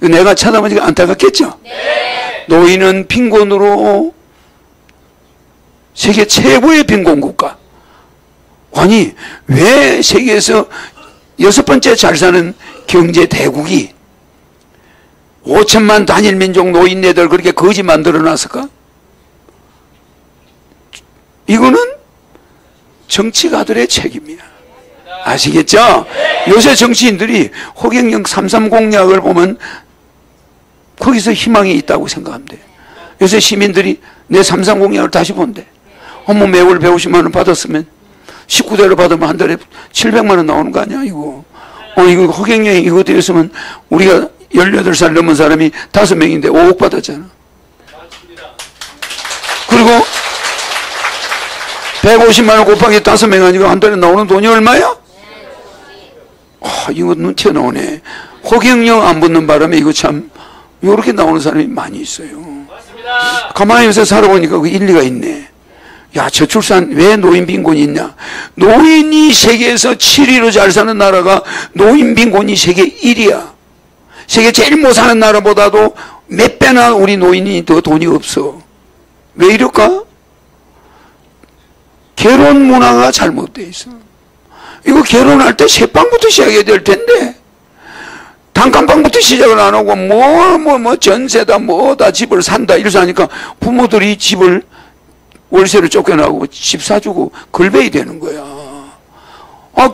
내가 찾아보니까 안타깝겠죠? 네. 노인은 빈곤으로 세계 최고의 빈곤국가. 아니 왜 세계에서 6번째 잘 사는 경제 대국이 5천만 단일민족 노인네들 그렇게 거지 만들어놨을까? 이거는 정치가들의 책임이야. 아시겠죠? 요새 정치인들이 허경영 3.3 공약을 보면 거기서 희망이 있다고 생각합니다. 요새 시민들이 내 3.3 공약을 다시 본대. 어머 매월 150만 원 받았으면 19대로 받으면 한 달에 700만 원 나오는 거 아니야 이거. 이거 허경영이 이거 되었으면 우리가 18살 넘은 사람이 5명인데 5억 받았잖아. 그리고 150만 원 곱하기 5명 아니고 한 달에 나오는 돈이 얼마야? 이거 눈치 나오네. 허경영 안 붙는 바람에 이거 참 요렇게 나오는 사람이 많이 있어요. 가만히 요새 살아보니까 그 일리가 있네. 야, 저출산 왜 노인 빈곤이 있냐? 노인이 세계에서 7위로 잘 사는 나라가 노인 빈곤이 세계 1위야. 세계 제일 못 사는 나라보다도 몇 배나 우리 노인이 더 돈이 없어. 왜 이럴까? 결혼 문화가 잘못되어 있어. 이거 결혼할 때 새빵부터 시작해야 될 텐데 단칸방부터 시작을 안 하고 전세다 뭐다 집을 산다 이래서 하니까 부모들이 집을 월세를 쫓겨나고 집 사주고 걸베이 되는 거야.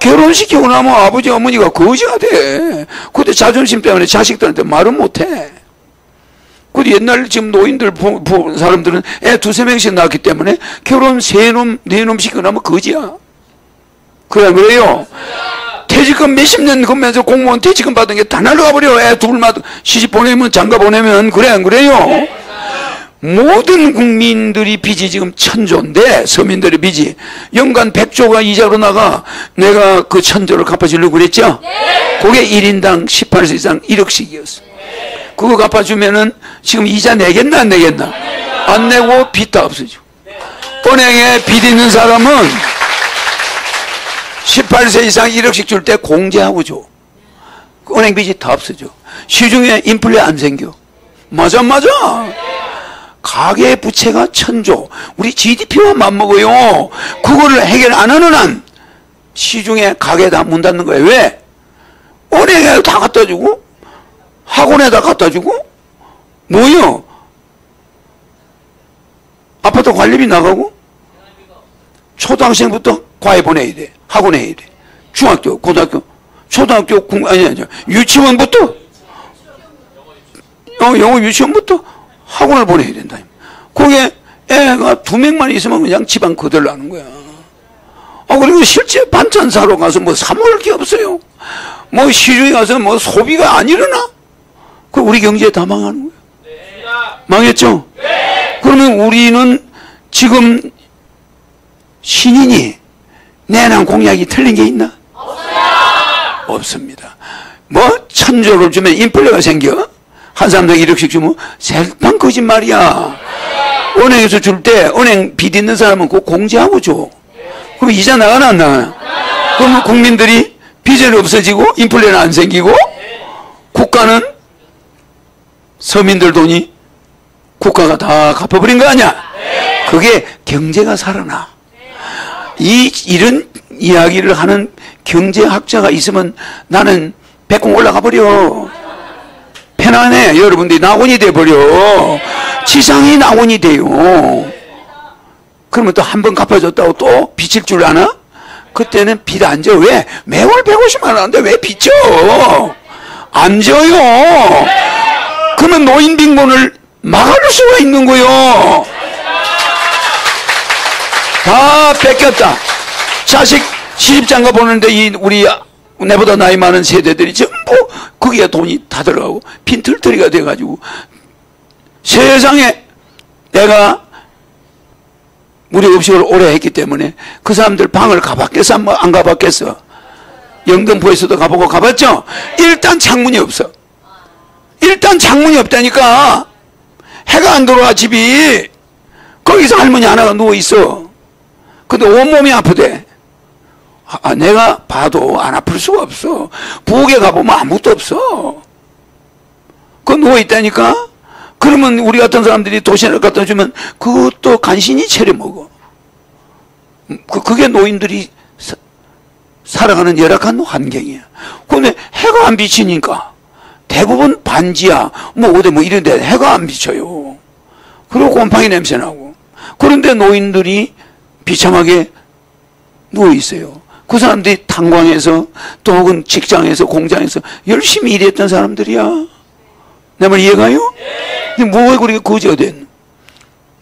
결혼시키고 나면 아버지 어머니가 거지가 돼. 그때 자존심 때문에 자식들한테 말은 못해. 그래도 옛날 지금 노인들 사람들은 애 2~3명씩 낳았기 때문에 결혼 3놈, 4놈 시키나면 거지야. 그래 그래요. 퇴직금 몇십 년 건면서 공무원 퇴직금 받은 게 다 날라가 버려. 애 둘만 시집 보내면 장가 보내면. 그래 안 그래요? 모든 국민들이 빚이 지금 1000조인데 서민들의 빚이 연간 100조가 이자로 나가. 내가 그 1000조를 갚아주려고 그랬죠? 네. 그게 1인당 18세 이상 1억씩이었어. 네. 그거 갚아주면은 지금 이자 내겠나 안 내겠나? 네. 안 내고 빚 다 없어지고. 네. 은행에 빚 있는 사람은 18세 이상 1억씩 줄 때 공제하고 줘. 은행 빚이 다 없어져. 시중에 인플레 안 생겨. 맞아 맞아. 네. 가계 부채가 1000조. 우리 GDP와 맞먹어요. 그거를 해결 안 하는 한 시중에 가게 다 문 닫는 거예요. 왜? 은행에 다 갖다 주고 학원에다 갖다 주고 뭐요? 아파트 관리비 나가고 초등학생부터 과외 보내야 돼. 학원에 해야 돼. 중학교, 고등학교, 초등학교, 유치원부터 영어 유치원부터 학원을 보내야 된다. 거기에 애가 2명만 있으면 그냥 집안 그대로 하는 거야. 그리고 실제 반찬 사러 가서 뭐 사먹을 게 없어요. 뭐 시중에 가서 뭐 소비가 안 일어나. 그 우리 경제 다 망하는 거야. 네. 망했죠? 네. 그러면 우리는 지금 신인이 내놓은 공약이 틀린 게 있나? 없어요. 없습니다. 뭐 1000조를 주면 인플레가 생겨. 한 사람당 1억씩 주면 새빵 거짓말이야. 네. 은행에서 줄 때 은행 빚 있는 사람은 그거 공제하고 줘. 네. 그럼 이자 나가나 안 나가나? 네. 그러면 국민들이 빚은 없어지고 인플레는 안 생기고. 네. 국가는 서민들 돈이 국가가 다 갚아버린 거 아니야. 네. 그게 경제가 살아나. 네. 이런 이야기를 하는 경제학자가 있으면 나는 백공 올라가 버려. 편안해. 여러분들이 낙원이 돼버려. 지상이 낙원이 돼요. 그러면 또 한 번 갚아줬다고 또 빚을 줄 아나? 그때는 빚 안 져. 왜? 매월 150만 원 하는데 왜 빚져? 안 져요. 그러면 노인 빈곤을 막을 수가 있는 거요. 다 뺏겼다. 자식 시집장가 보는데 우리 내보다 나이 많은 세대들이 전부 거기에 돈이 다 들어가고 빈털터리가 돼가지고 세상에 내가 무료 급식을 오래 했기 때문에 그 사람들 방을 가봤겠어? 안 가봤겠어? 영등포에서도 가보고 가봤죠? 일단 창문이 없어. 일단 창문이 없다니까. 해가 안 들어와 집이. 거기서 할머니 하나가 누워있어. 근데 온몸이 아프대. 내가 봐도 안 아플 수가 없어. 부엌에 가보면 아무것도 없어. 누워있다니까? 그러면 우리 같은 사람들이 도시락 갖다 주면 그것도 간신히 차려 먹어. 그게 노인들이 살아가는 열악한 환경이야. 근데 해가 안 비치니까 대부분 반지야 뭐 어디 뭐 이런 데 해가 안 비쳐요. 그리고 곰팡이 냄새 나고. 그런데 노인들이 비참하게 누워 있어요. 그 사람들이 탄광에서 또 혹은 직장에서 공장에서 열심히 일했던 사람들이야. 내 말 이해가요? 네. 근데 뭐에 그렇게 거지가 된?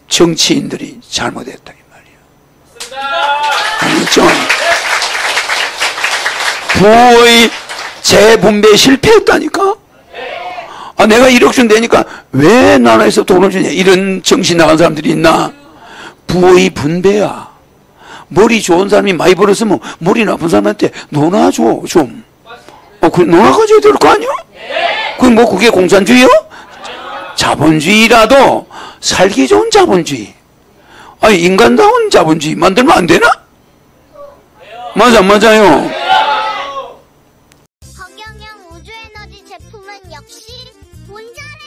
정치인들이 잘못했다 이 말이야. 알겠죠? 부의 재분배 실패했다니까? 아, 내가 1억 준다니까 왜 나라에서 돈을 주냐? 이런 정신 나간 사람들이 있나? 부의 분배야. 머리 좋은 사람이 많이 벌었으면 머리 나쁜 사람한테 논아줘, 좀. 그 논아가져야 될 거 아니야? 그게 공산주의요? 자본주의라도 살기 좋은 자본주의. 아니, 인간다운 자본주의 만들면 안 되나? 맞아, 맞아요. 허경영 우주에너지 제품은 역시 본전